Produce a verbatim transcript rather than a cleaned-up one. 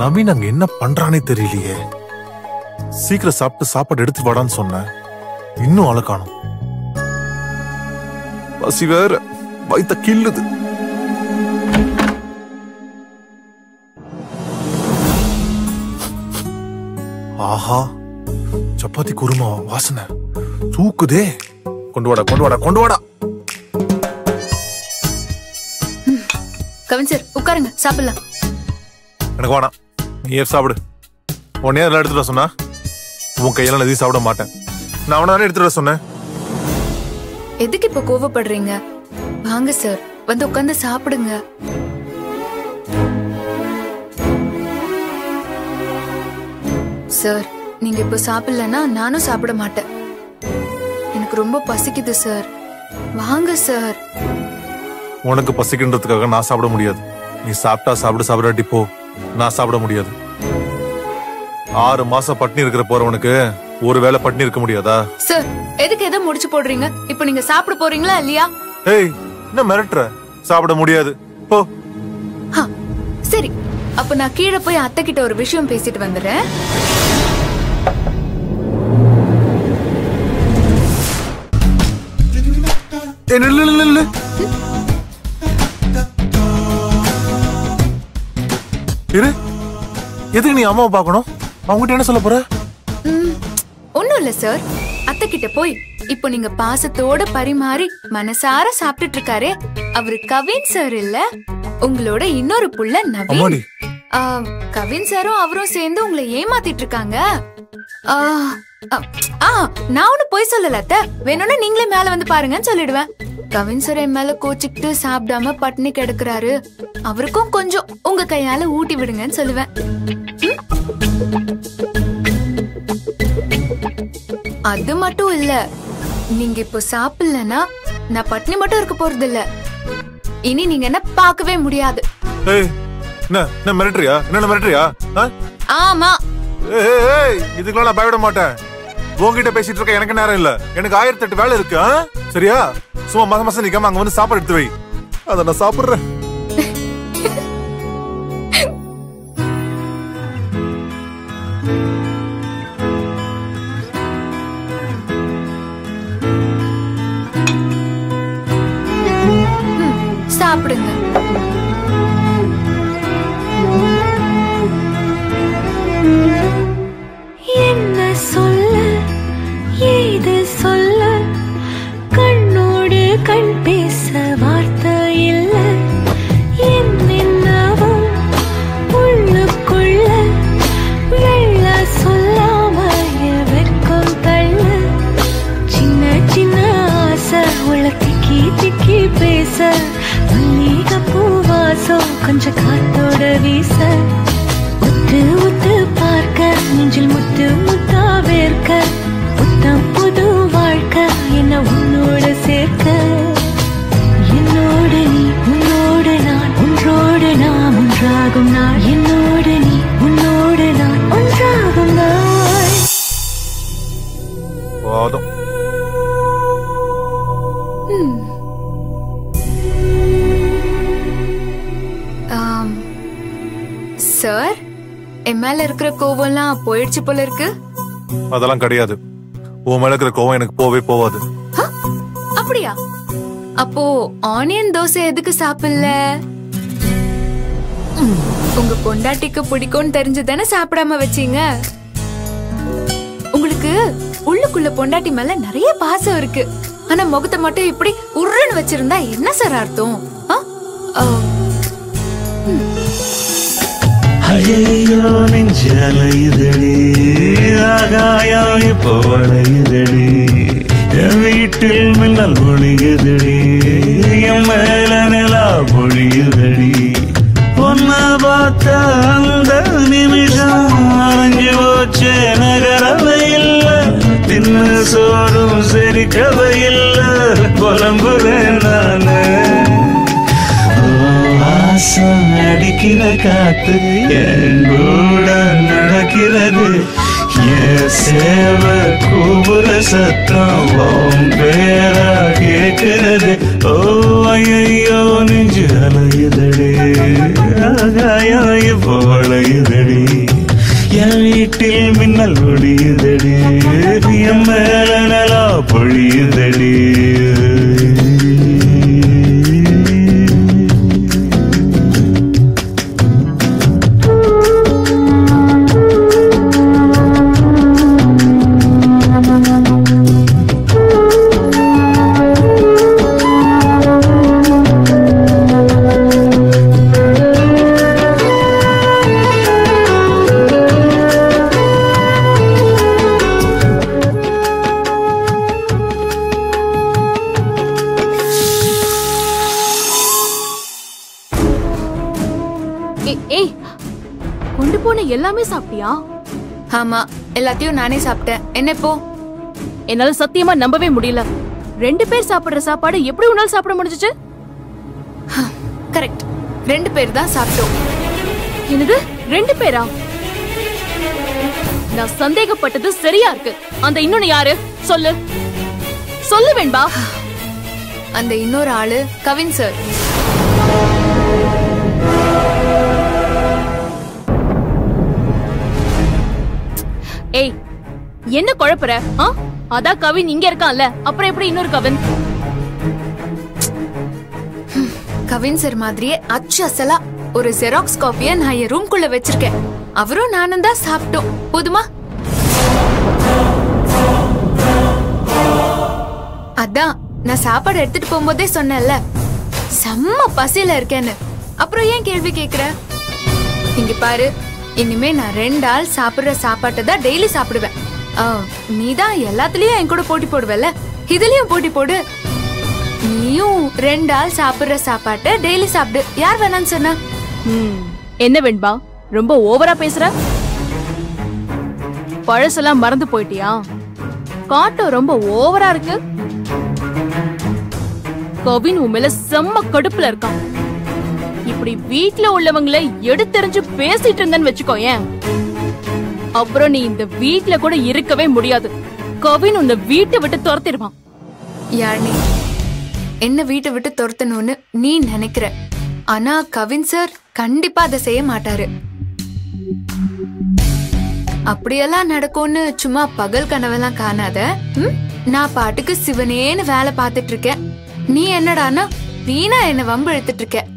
நவீன் அங்க என்ன பண்றானே தெரியலையே. சீக்கிரம் சாப்பிட்டு சாப்பாடு எடுத்து வாடான்னு சொன்னேன், இன்னும் ஆளை காணோம். பசி வேற வயித்த கிள்ளுது. ஆஹா, சப்பாத்தி குருமா வாசனை தூக்குதே. கொண்டு வாடா கொண்டு வாடா கொண்டு வாடா. கவின் சார் உட்காருங்க, சாப்பிடலாம். எனக்கு வேணாம், நீ சாப்பிடு. உன்னே அதெல்லாம் எடுத்துட்டு வர சொன்னா உன் கையெல்லாம் எதையும் சாப்பிட மாட்டேன். நான் அவனால எடுத்துட்டு வர சொன்னேன். எதுக்கு இப்ப கோவப்படுறீங்க? வாங்க சார் வந்து உட்காந்து சாப்பிடுங்க. சார் நீங்க இப்ப சாப்பிடலன்னா நானும் சாப்பிட மாட்டேன். எனக்கு ரொம்ப பசிக்குது சார், வாங்க சார். உனக்கு பசிக்குன்றதுக்காக நான் சாப்பிட முடியாது. நீ சாப்பிட்டா சாப்பிட, சாப்பிடாட்டி போ. நான் சாப்பிட முடியாது. ஆறு மாசம் பட்டினி இருக்கிற போறவனுக்கு ஒருவேளை பட்டினி இருக்க முடியாதா? சார் எதுக்கு எதை முடிச்சு போடுறீங்க? இப்ப நீங்க சாப்பிட போறீங்களா இல்லையா? ஏய் என்ன மிரட்டற? சாப்பிட முடியாது போ. சரி அப்ப நான் கீழே போய் அத்தை கிட்ட ஒரு விஷயம் பேசிட்டு வந்துடுறேன். எதுக்கு நீ அம்மாவை பாக்கணும்? அவங்ககிட்ட என்ன சொல்ல போற? ஒன்னும் இல்ல சார், அத்தை கிட்ட போய் இப்போ நீங்க பாசத்தோட பரிமாறி மனசார சாப்பிட்டுட்டு இருக்காரு அவரு கவின் சார் இல்ல, உங்களோட இன்னொரு புள்ள நவீன். கவின் சாரும் அவரும் சேர்ந்து உங்களை ஏமாத்திட்டு இருக்காங்க. நான் ஒண்ணு போய் சொல்லல அத்தை, வேணும்னா நீங்களே மேல வந்து பாருங்கன்னு சொல்லிடுவேன். கவின் சார் என் மேல கோச்சிக்கிட்டு சாப்பிடாம பட்னி கிடக்குறாரு, அவருக்கும் கொஞ்சம் உங்க கையால ஊட்டி விடுங்கன்னு சொல்லுவேன். அது மட்டும் இல்ல, நீங்க இப்ப சாப்பிடலன்னா நான் பட்னி மட்டும் இருக்க போறது இல்ல, இனி நீங்க என்ன பார்க்கவே முடியாது. ஏய் என்ன என்ன மிரட்டறியா? என்ன மிரட்டறியா? ஆமா. ஏய் இதுக்குள்ள நான் பயப்பட மாட்டேன். உன்கிட்ட பேசிட்டு இருக்க எனக்கு நேரம் இல்ல, எனக்கு ஆயிரத்தி எட்டு வேலை இருக்கு. சரியா? சும்மா மாசம் மாசம் நிக்காம அங்க வந்து சாப்பாடு எடுத்து வை, அத நான் சாப்பிடுறேன். சாப்பிடுங்க. என்ன சொல்ல ஏது சொல்ல, கண்ணோடு கண் பேச வார்த்தை இல்ல. என்னென்னவும் உள்ளுக்குள்ள வெள்ள சொல்லாம வெக்கம் தள்ள, சின்ன சின்ன ஆசை உள்ள திக்கி திக்கி பேச, பூவாசம் கொஞ்சம் காத்தோட வீச, உத்து உத்து பார்க்க நெஞ்சில் முத்து முத்தா வேர்க்க, புத்தம் புது வாழ்க்கை என்ன உன்னோட சேர்க்க, என்னோடு நீ உன்னோடு நான் ஒன்றோடு நாம் ஒன்றாகும் நான், என்னோடு நீ உன்னோடு நான் ஒன்றாகும் நான். வாதம் சார், என் மேல இருக்கிற கோவம் எல்லாம் போயிடுச்சு போல இருக்கு. அதெல்லாம் கிடையாது, உன் மேல இருக்கிற கோவம் எனக்கு போவே போவாது. அப்படியா? அப்போ ஆனியன் தோசை எதுக்கு சாப்பிடல? உங்க பொண்டாட்டிக்கு பிடிக்கும்னு தெரிஞ்சுதானே சாப்பிடாம வச்சீங்க. உங்களுக்கு உள்ளுக்குள்ள பொண்டாட்டி மேல நிறைய பாசம் இருக்கு, ஆனா முகத்தை மட்டும் இப்படி உருன்னு வச்சிருந்தா என்ன சார் அர்த்தம்? ஐயோ நெஞ்சலையுதடி, ஆகாயம் இப்போ வளையுதடி, என் வீட்டில் மின்னல் பொழியுதடி, என் மேல நிலா பொழியுதடி, ஒன்னா பார்த்த அந்த நிமிஷம் அரைஞ்சு போச்சே நகரவை இல்லை, தின்னு சோறும் செரிக்கவை இல்லை, புலம்புறேன் நானு. அடிக்கிற காத்து என் கூட நடக்கிறது, என் சேவ கூபுர சத்தம் உன் பேர கேட்கிறது. ஓ ஐயோ நெஞ்சு அலையுதடி, ஆகாயம் இப்போ வளையுதடி, ஆமா எல்லாத்தையும் நானே சாப்பிட்டேன். என்ன போ? என்னால சத்தியமா நம்பவே முடியல. ரெண்டு பேர் சாப்பிடுற சாப்பாடு எப்படி உனால சாப்பிட முடிஞ்சிச்சு? கரெக்ட். ரெண்டு பேர் தான் சாப்பிட்டோம். என்னது? ரெண்டு பேரா? நான் சந்தேகப்பட்டது சரியா இருக்கு. அந்த இன்னொரு யாரு? சொல்லு. சொல்லு வெண்பா. அந்த இன்னொரு ஆளு கவின் சார். ஏய் என்ன குழப்பற? அதா கவின் இங்க இருக்கான்ல, அப்புறம் எப்படி இன்னொரு கவின்? கவின் சார் மாதிரியே அச்சு அசலா ஒரு ஜெராக்ஸ் காப்பியை நான் என் ரூம்குள்ள வச்சிருக்கேன். அவரும் நானும் தான் சாப்பிட்டோம். போதுமா? அதான் நான் சாப்பாடு எடுத்துட்டு போகும்போதே சொன்னேன்ல செம்ம பசியில இருக்கேன்னு. அப்புறம் ஏன் கேள்வி கேக்குற? இங்க பாரு, இனிமே நான் ரெண்டு ஆள் சாப்பிடுற சாப்பாட்டை தான் டெய்லி சாப்பிடுவேன். நீதான் எல்லாத்துலயும் என் கூட போட்டி போடுவல, இதுலயும் போட்டி போடு. நீயும் ரெண்டு ஆள் சாப்பிடுற சாப்பாட்டை டெய்லி சாப்பிடு. யார் வேணான்னு சொன்னா? என்ன வெண்பா ரொம்ப ஓவரா பேசுற? பழசெல்லாம் மறந்து போயிட்டியா? காட்டம் ரொம்ப ஓவரா இருக்கு. கவின் உண்மையில செம்ம கடுப்புல இருக்கான். இப்படி வீட்டுல உள்ளவங்களை எடுத்தெறிஞ்சு பேசிட்டு இருந்தேன்னு வச்சுக்கோ, ஏன் அப்புறம் நீ இந்த வீட்டுல கூட இருக்கவே முடியாது. கவின் உன்னை வீட்டை விட்டு துரத்திடுவான். யானே என்ன வீட்டை விட்டு துரத்தணும்னு நீ நினைக்கிற, ஆனா கவின் சார் கண்டிப்பா அதை செய்ய மாட்டாரு. அப்படியெல்லாம் நடக்கும்னு சும்மா பகல் கனவெல்லாம் காணாத. நான் பாட்டுக்கு சிவனேன்னு வேலை பார்த்துட்டு இருக்கேன். நீ என்னடானா வீணா என்ன வம்பு எடுத்துட்டு இருக்க.